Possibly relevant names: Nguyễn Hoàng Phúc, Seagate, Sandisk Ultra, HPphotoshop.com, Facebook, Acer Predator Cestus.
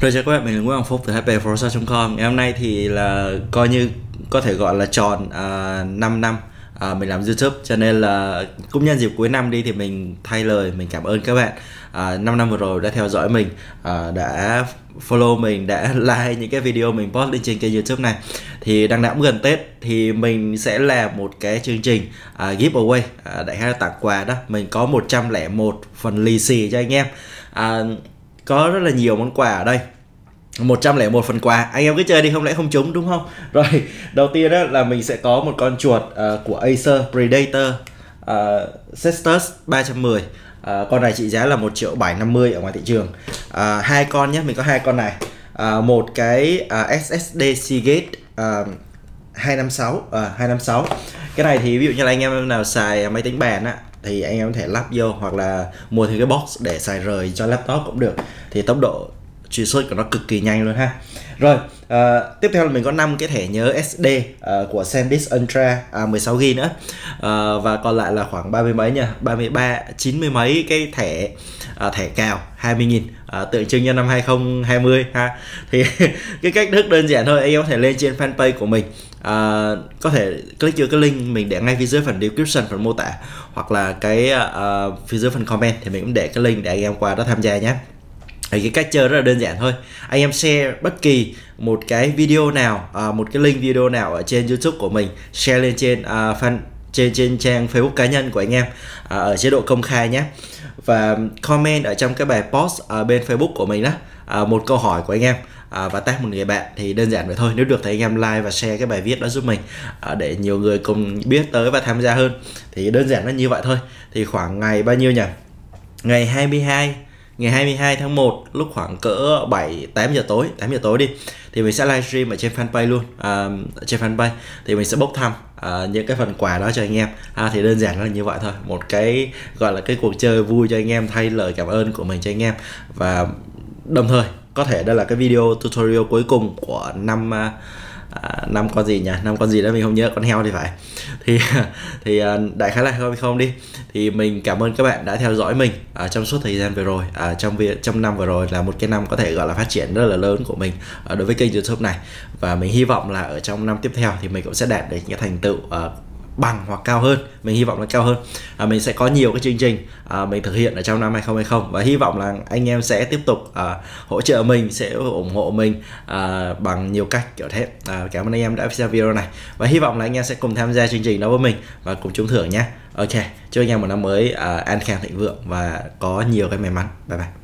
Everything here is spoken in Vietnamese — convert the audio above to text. Rồi chào các bạn, mình là Nguyễn Hoàng Phúc từ HPphotoshop.com. Ngày hôm nay thì là coi như có thể gọi là tròn 5 năm mình làm YouTube, cho nên là cũng nhân dịp cuối năm đi thì mình thay lời mình cảm ơn các bạn 5 năm vừa rồi đã theo dõi mình, đã follow mình, đã like những cái video mình post lên trên kênh YouTube này. Thì đang đẵng gần Tết thì mình sẽ làm một cái chương trình giveaway, đại khái là tặng quà đó. Mình có 101 phần lì xì cho anh em, có rất là nhiều món quà ở đây, 101 phần quà, anh em cứ chơi đi, không lẽ không trúng đúng không? Rồi, đầu tiên đó là mình sẽ có một con chuột của Acer Predator Cestus 310. Con này trị giá là 1.750 ở ngoài thị trường. Hai con nhé, mình có hai con này. Một cái SSD Seagate 256. Cái này thì ví dụ như là anh em nào xài máy tính bàn á thì anh em có thể lắp vô, hoặc là mua thêm cái box để xài rời cho laptop cũng được. Thì tốc độ truy xuất của nó cực kỳ nhanh luôn ha. Rồi, tiếp theo là mình có 5 cái thẻ nhớ SD của Sandisk Ultra 16GB nữa, và còn lại là khoảng 30 mấy nha, 33, 90 mấy cái thẻ cào 20.000, tượng trưng cho năm 2020 ha. Thì cái cách thức đơn giản thôi, anh em có thể lên trên fanpage của mình, có thể click vô cái link mình để ngay phía dưới phần description, phần mô tả, hoặc là cái phía dưới phần comment thì mình cũng để cái link để anh em qua đó tham gia nhé. Thì cái cách chơi rất là đơn giản thôi, anh em share bất kỳ một cái video nào, một cái link video nào ở trên YouTube của mình, share lên trên trên trang Facebook cá nhân của anh em, ở chế độ công khai nhé, và comment ở trong cái bài post ở bên Facebook của mình đó, một câu hỏi của anh em, và tag một người bạn. Thì đơn giản vậy thôi, nếu được thì anh em like và share cái bài viết đó giúp mình, để nhiều người cùng biết tới và tham gia hơn. Thì đơn giản là như vậy thôi. Thì khoảng ngày bao nhiêu nhỉ, ngày 22 tháng 1 lúc khoảng cỡ 8 giờ tối đi, thì mình sẽ livestream ở trên fanpage luôn. Trên fanpage thì mình sẽ bốc thăm những cái phần quà đó cho anh em. Thì đơn giản là như vậy thôi, một cái gọi là cái cuộc chơi vui cho anh em, thay lời cảm ơn của mình cho anh em, và đồng thời có thể đây là cái video tutorial cuối cùng của năm con gì đó mình không nhớ, con heo thì phải. Thì đại khái là không đi. Thì mình cảm ơn các bạn đã theo dõi mình trong suốt thời gian vừa rồi, trong năm vừa rồi là một cái năm có thể gọi là phát triển rất là lớn của mình đối với kênh YouTube này, và mình hy vọng là ở trong năm tiếp theo thì mình cũng sẽ đạt được những thành tựu bằng hoặc cao hơn, mình hy vọng là cao hơn. Mình sẽ có nhiều cái chương trình mình thực hiện ở trong năm 2020, và hy vọng là anh em sẽ tiếp tục hỗ trợ mình, sẽ ủng hộ mình bằng nhiều cách kiểu thế. Cảm ơn anh em đã xem video này, và hy vọng là anh em sẽ cùng tham gia chương trình đó với mình và cùng trúng thưởng nhé. Ok, chúc anh em một năm mới an khang thịnh vượng và có nhiều cái may mắn. Bye bye.